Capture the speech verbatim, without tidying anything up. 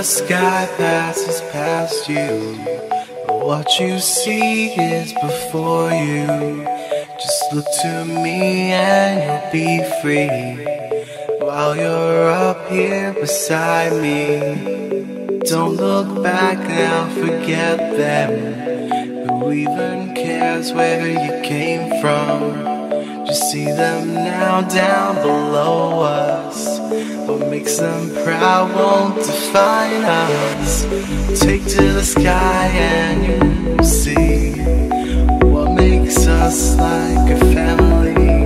the sky passes past you, but what you see is before you. Just look to me and you'll be free, while you're up here beside me. Don't look back now, forget them. Who even cares where you came from? Just see them now down below us. What makes them proud won't define us. Take to the sky and you'll see what makes us like a family.